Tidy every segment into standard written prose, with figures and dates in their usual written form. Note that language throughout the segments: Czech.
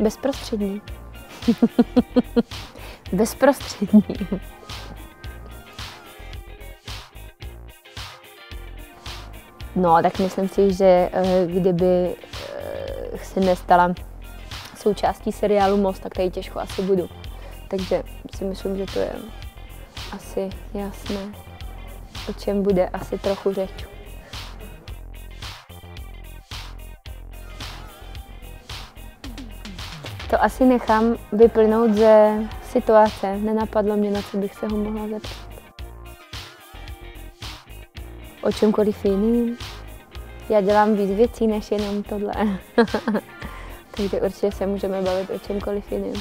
Bezprostřední. Bezprostřední. No, tak myslím si, že kdyby se nestala součástí seriálu Most, tak tady těžko asi budu. Takže si myslím, že to je asi jasné, o čem bude asi trochu řeč. To asi nechám vyplnout ze situace. Nenapadlo mě, na co bych se ho mohla zeptat. O čemkoliv jiným. Já dělám víc věcí, než jenom tohle. Takže určitě se můžeme bavit o čemkoliv jiným.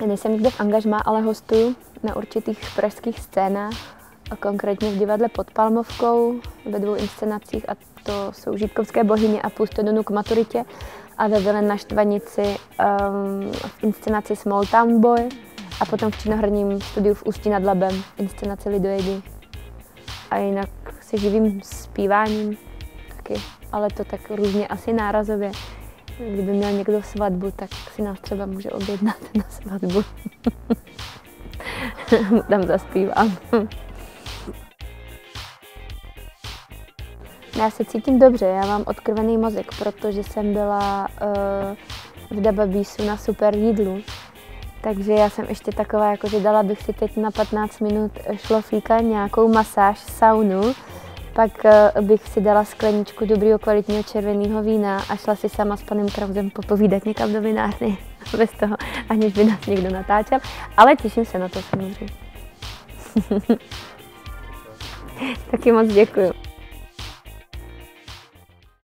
Já nejsem nikde v angažmá, ale hostuju na určitých pražských scénách, konkrétně v divadle Pod Palmovkou ve 2 inscenacích, a to jsou Žítkovské bohyně a Půstodonu k maturitě, a ve Vilena Štvanici v inscenaci Small Town Boy, a potom v činoherním studiu v Ústí nad Labem inscenaci Lidojedy. A jinak se živím zpíváním taky, ale to tak různě, asi nárazově. Kdyby měl někdo svatbu, tak si nás třeba může objednat na svatbu. Tam zaspívám. Já se cítím dobře, já mám odkrvený mozek, protože jsem byla v dababísu na super jídlu. Takže já jsem ještě taková, jako že dala bych si teď na 15 minut šlofíka, nějakou masáž, saunu. Pak bych si dala skleničku dobrého kvalitního červeného vína a šla si sama s panem Krausem popovídat někam do vinárny. Bez toho, aniž by nás někdo natáčel. Ale těším se na to samozřejmě. Taky moc děkuju.